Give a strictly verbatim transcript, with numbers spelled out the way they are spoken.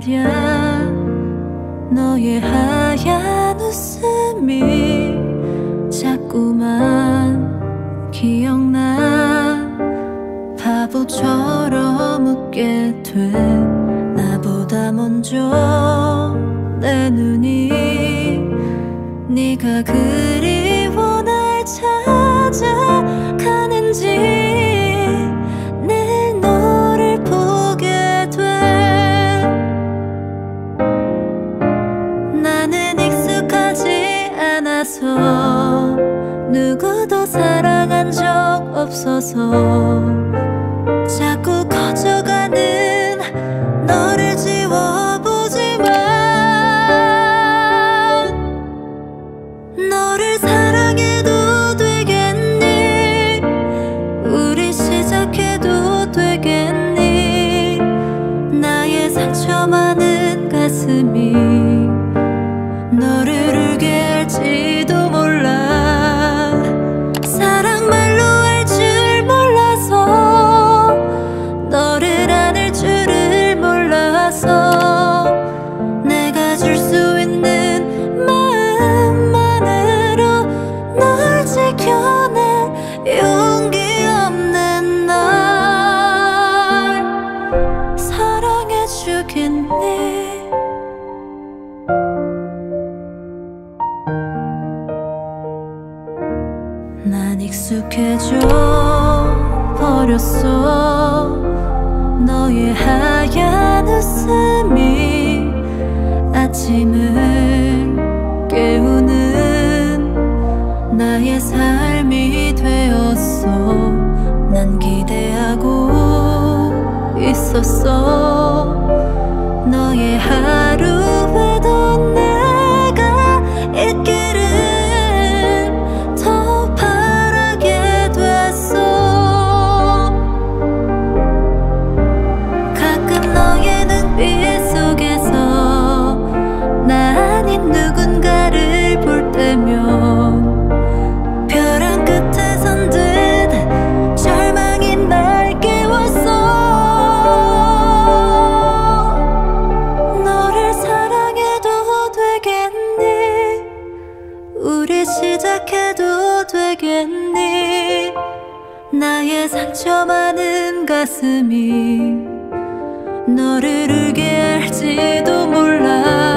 말야. 너의 하얀 웃음이 자꾸만 기억나. 바보처럼 웃게 돼. 나보다 먼저 내 눈이 네가 그리워 날 찾아가는지. 누구도 사랑한 적 없어서 자꾸 커져가는 너를 지워보지만 너를 사랑해도 되겠니? 우리 시작해도 되겠니? 나의 상처 많은 가슴이 너를 울게 할지 난 익숙해져 버렸어. 너의 하얀 웃음이 아침을 깨우는 나의 삶이 되었어. 난 기대하고 있었어. 너의 하루에도 내가 있기를 시작해도 되겠니? 나의 상처 많은 가슴이 너를 울게 할지도 몰라.